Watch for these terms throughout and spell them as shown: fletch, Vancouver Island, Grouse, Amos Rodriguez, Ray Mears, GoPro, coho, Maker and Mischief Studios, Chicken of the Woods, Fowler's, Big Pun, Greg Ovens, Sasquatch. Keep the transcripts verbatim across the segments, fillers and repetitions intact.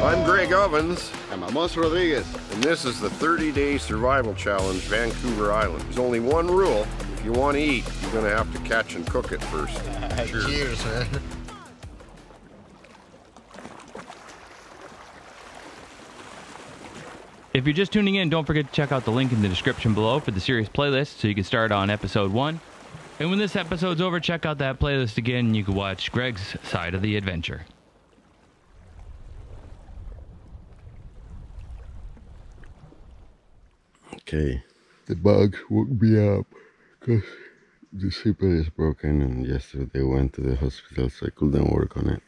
I'm Greg Ovens. I'm Amos Rodriguez. And this is the thirty day survival challenge, Vancouver Island. There's only one rule. If you want to eat, you're going to have to catch and cook it first. Uh, Cheers. Cheers, man. If you're just tuning in, don't forget to check out the link in the description below for the series playlist so you can start on episode one. And when this episode's over, check out that playlist again and you can watch Greg's side of the adventure. Okay. The bug woke me up because the zipper is broken and yesterday I went to the hospital so I couldn't work on it.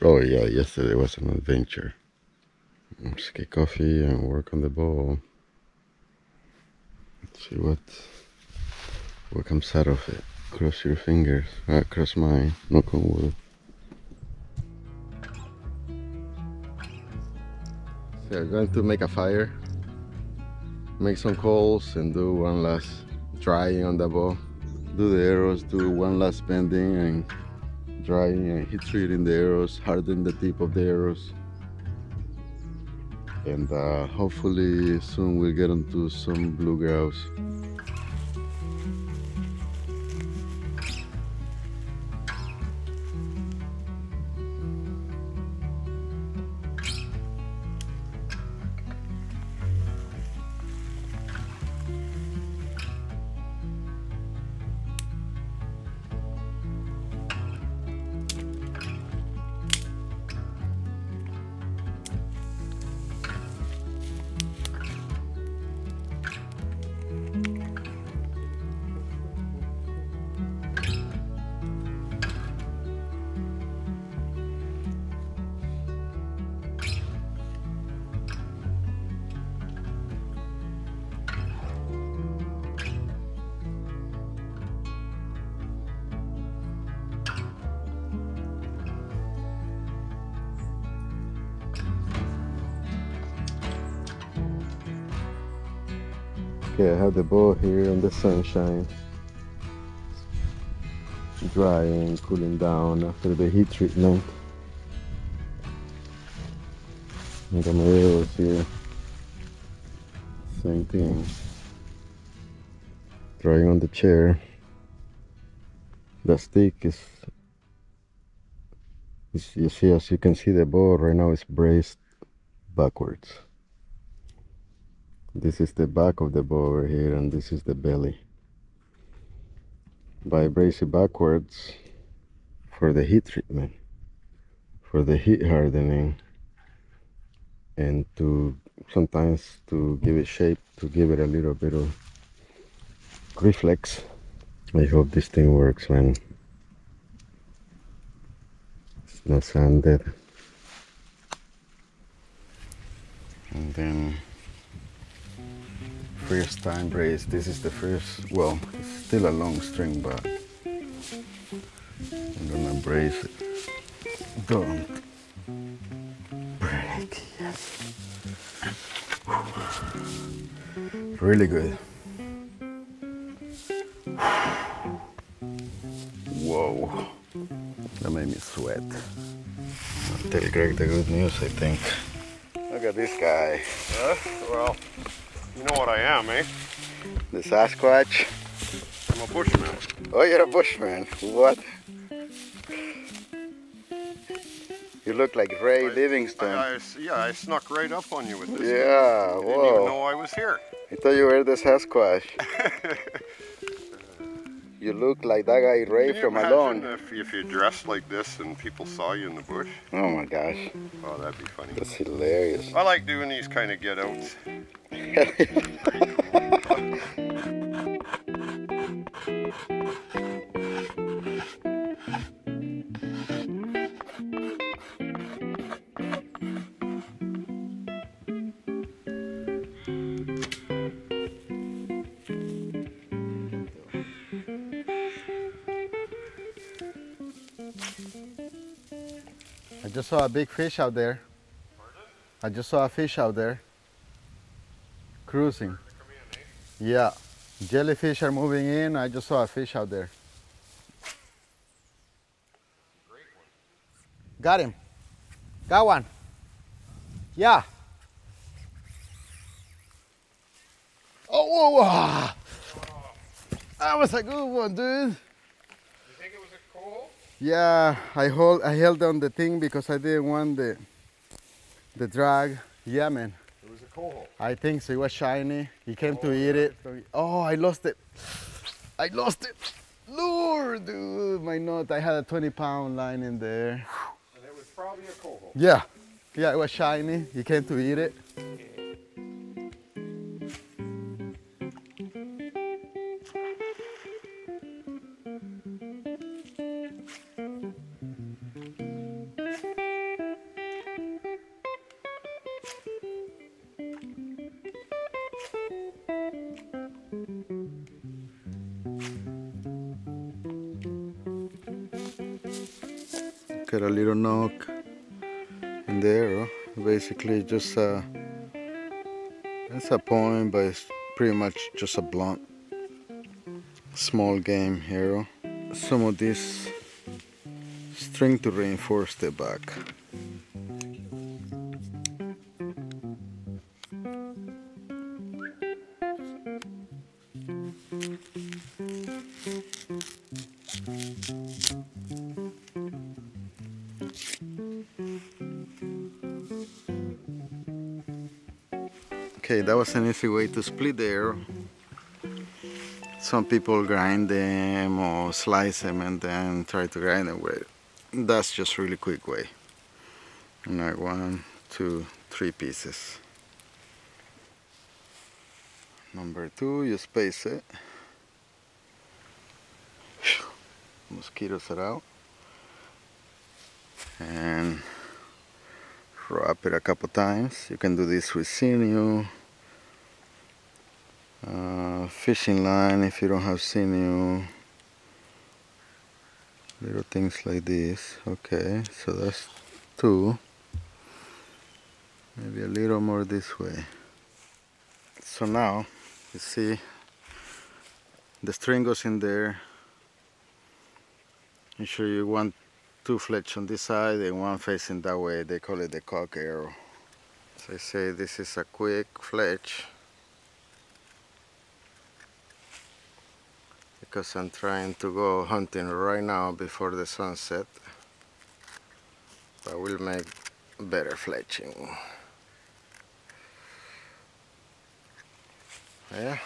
Oh yeah, yesterday was an adventure. Let's get coffee and work on the ball. Let's see what what comes out of it. Cross your fingers. Uh, cross mine. Knock on wood. So I'm going to make a fire, make some coals, and do one last drying on the ball. Do the arrows. Do one last bending and drying and heat treating the arrows. Harden the tip of the arrows. And uh, hopefully soon we'll get onto some blue grouse. Okay, I have the ball here in the sunshine, drying, cooling down after the heat treatment. I got my arrows here, same thing, drying on the chair. The stick is, is you see, as you can see, the ball right now is braced backwards. This is the back of the bow over here, and this is the belly. By bracing backwards for the heat treatment, for the heat hardening, and to sometimes to give it shape, to give it a little bit of reflex. I hope this thing works, man. It's not sanded. And then first time brace, this is the first, well, it's still a long string, but I'm gonna brace it. Don't break, yes. Really good. Whoa, that made me sweat. I'll tell Greg the good news, I think. Look at this guy. Huh? Well, you know what I am, eh? The Sasquatch. I'm a bushman. Oh, you're a bushman. What? You look like Ray I, Livingston. I, I, yeah, I snuck right up on you with this. Yeah, whoa. I didn't even know I was here. I thought you were the Sasquatch. You look like that guy Ray from Alone. If, if you dressed like this and people saw you in the bush. Oh my gosh. Oh, that'd be funny. That's hilarious. I like doing these kind of get-outs. I just saw a big fish out there. Pardon? I just saw a fish out there. Cruising. Yeah, jellyfish are moving in. I just saw a fish out there. Got him. Got one. Yeah. Oh, whoa, whoa. That was a good one, dude. You think it was a coal? Yeah, I hold, I held down the thing because I didn't want the the drag. Yeah, man. It was a coal. I think so. It was shiny. He came oh, to eat it. Oh, I lost it. I lost it. Lure, dude, my knot. I had a twenty pound line in there. And it was probably a coho. Yeah. Yeah, it was shiny. He came to eat it. Got a little knock in there, oh. Basically just a, it's a point, but it's pretty much just a blunt. Small game here. Oh. Some of this string to reinforce the back. Okay, that was an easy way to split the arrow. Some people grind them or slice them and then try to grind them with it. That's just a really quick way. And like one, two, three pieces. Number two, you space it. Mosquitoes are out. And wrap it a couple times. You can do this with sinew. Uh, fishing line if you don't have sinew, little things like this. Okay, so that's two, maybe a little more this way. So now you see the string goes in there. Make sure you want two fletch on this side and one facing that way. They call it the cock arrow. So I say this is a quick fletch, because I'm trying to go hunting right now before the sunset. That will make better fletching. Yeah.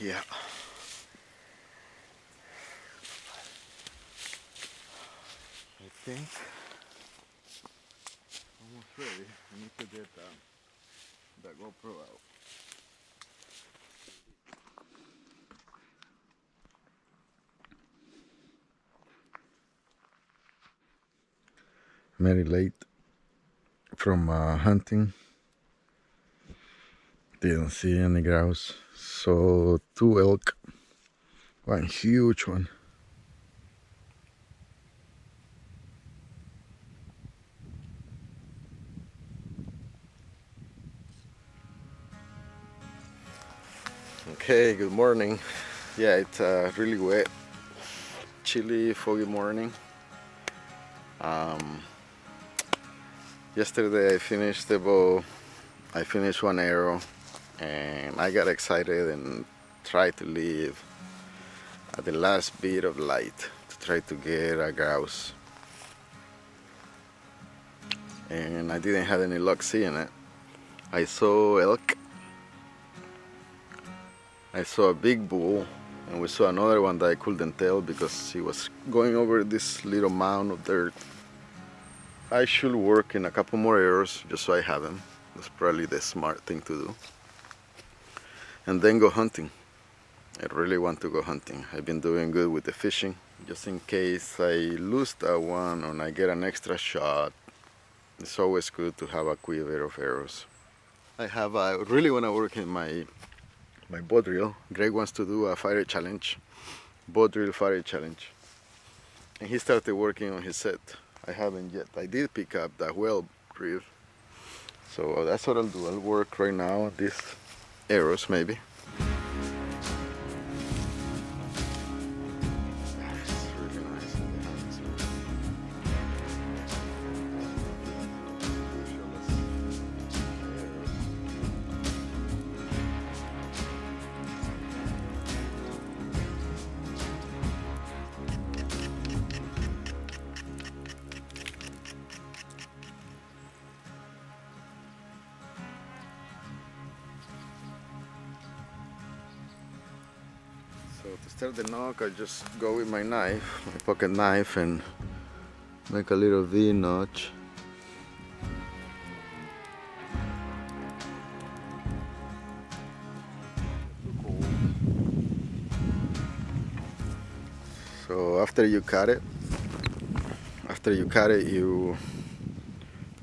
Yeah. I think almost ready. I need to get um, the GoPro out. Very late from uh, hunting. Didn't see any grouse, so two elk, one huge one. Okay, good morning. Yeah, it's uh, really wet, chilly, foggy morning. Um, yesterday I finished the bow, I finished one arrow. And I got excited and tried to leave at the last bit of light to try to get a grouse. And I didn't have any luck seeing it. I saw elk. I saw a big bull, and we saw another one that I couldn't tell because he was going over this little mound of dirt. I should work in a couple more arrows just so I have them. That's probably the smart thing to do. And then go hunting. I really want to go hunting. I've been doing good with the fishing. Just in case I lose that one and I get an extra shot, it's always good to have a quiver of arrows. I have. I really want to work in my my bow drill. Greg wants to do a fire challenge, bow drill fire challenge, and he started working on his set. I haven't yet. I did pick up that whale reel, So that's what I'll do. I'll work right now on these arrows maybe. So to start the knock, I just go with my knife, my pocket knife, and make a little V notch. So after you cut it, after you cut it, you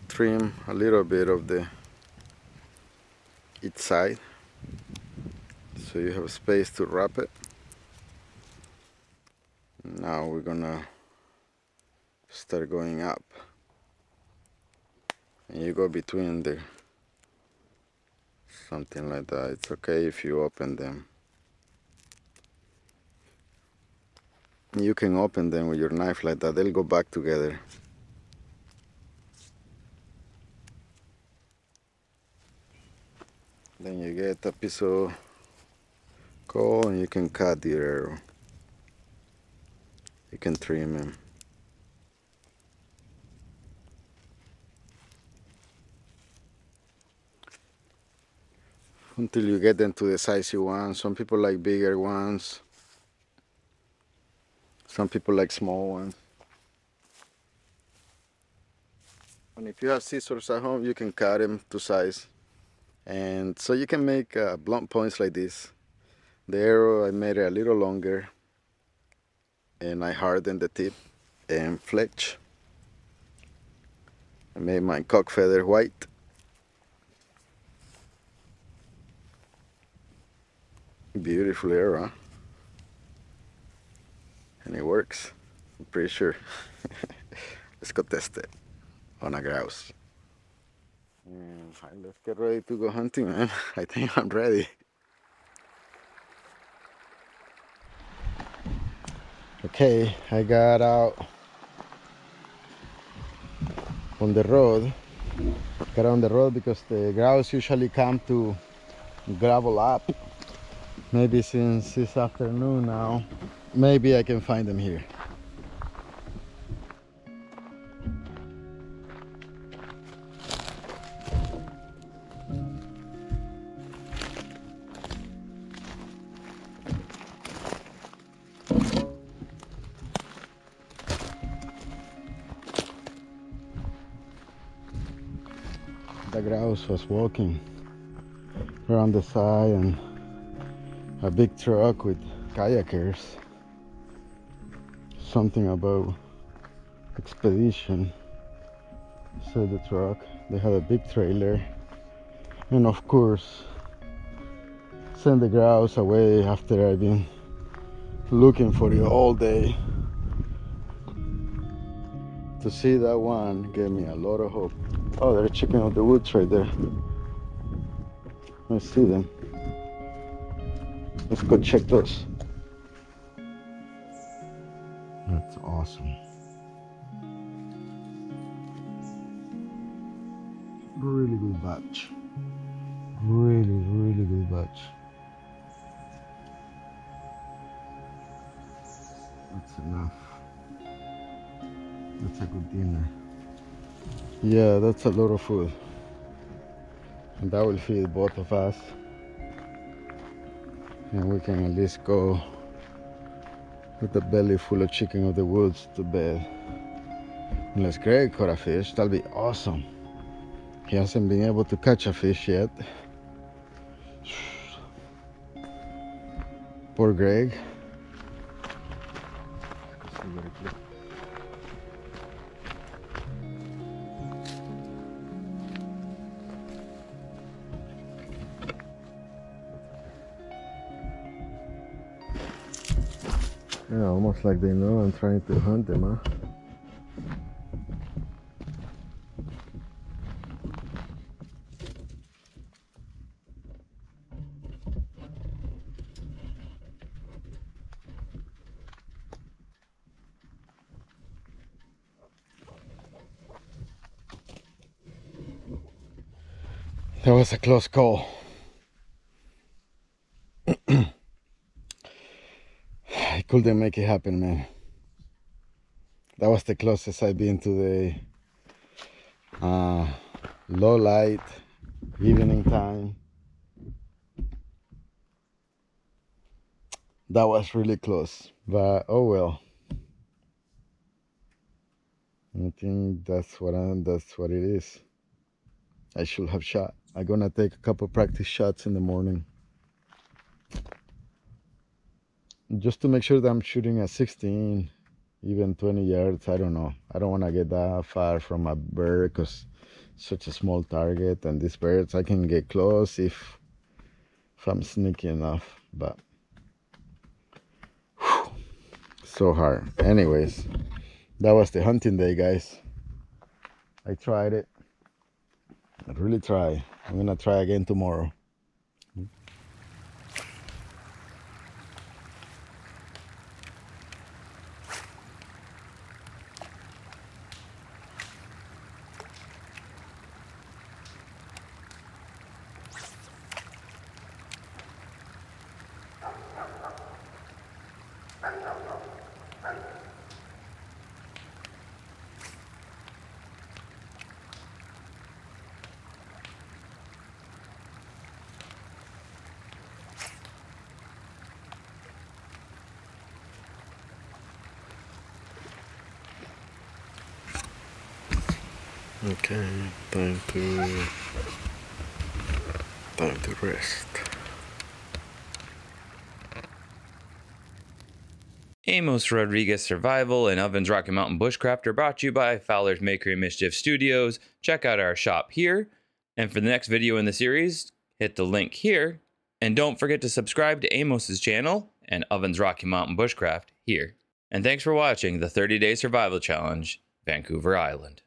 trim a little bit of the each side, so you have a space to wrap it. Now we're gonna start going up, and you go between there, something like that. It's okay if you open them. You can open them with your knife like that, they'll go back together. Then you get a piece of coal and you can cut the arrow. You can trim him. Until you get them to the size you want. Some people like bigger ones. Some people like small ones. And if you have scissors at home, you can cut them to size. And so you can make uh, blunt points like this. The arrow, I made it a little longer, and I hardened the tip and fletch. I made my cock feather white. Beautiful arrow, and it works, I'm pretty sure. Let's go test it on a grouse. And let's get ready to go hunting, man. I think I'm ready. Okay, I got out on the road. Got on the road because the grouse usually come to gravel up. Maybe since this afternoon now, maybe I can find them here. The grouse was walking around the side, and a big truck with kayakers, something about expedition, said the truck. They had a big trailer, and of course sent the grouse away after I've been looking for it all day. To see that one gave me a lot of hope. Oh, they're Chicken of the Woods right there. I see them. Let's go check those. That's awesome. Really good batch. Really, really good batch. That's enough. That's a good dinner. Yeah, that's a lot of food, and that will feed both of us, and we can at least go with a belly full of Chicken of the Woods to bed. Unless Greg caught a fish, that'll be awesome. He hasn't been able to catch a fish yet. Poor Greg. Yeah, almost like they know I'm trying to hunt them, huh? That was a close call. I couldn't make it happen, man. That was the closest I've been to the uh, low light evening time. That was really close, but oh well. I think that's what I, that's what it is. I should have shot. I'm gonna take a couple practice shots in the morning, just to make sure that I'm shooting at sixteen, even twenty yards. I don't know. I don't want to get that far from a bird because such a small target, and these birds I can get close if if I'm sneaky enough, but whew, so hard. Anyways, that was the hunting day, guys. I tried it. I really tried. I'm gonna try again tomorrow. Okay, time to time to rest. Amos Rodriguez Survival and Ovens Rocky Mountain Bushcraft are brought to you by Fowler's Maker and Mischief Studios. Check out our shop here, and for the next video in the series, hit the link here, and don't forget to subscribe to Amos's channel and Ovens Rocky Mountain Bushcraft here. And thanks for watching the thirty day Survival Challenge, Vancouver Island.